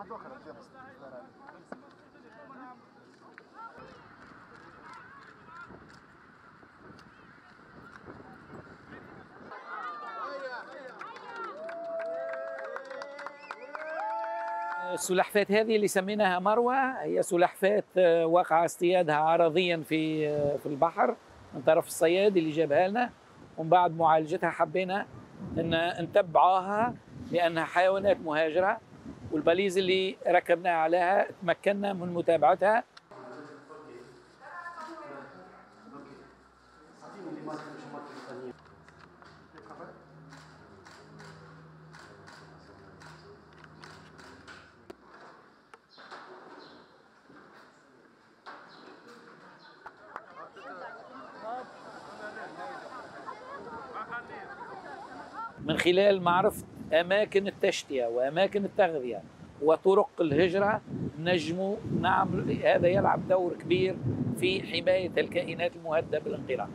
هتخرج يا مستر. السلحفات هذه اللي سميناها مروة هي سلحفات وقع اصطيادها عرضيا في البحر من طرف الصياد اللي جابها لنا، ومن بعد معالجتها حبينا ان نتبعوها لانها حيوانات مهاجرة، والباليز اللي ركبناها عليها تمكنا من متابعتها. من خلال معرفة أماكن التشتية وأماكن التغذية وطرق الهجرة نجموا نعمل، هذا يلعب دور كبير في حماية الكائنات المهددة بالانقراض.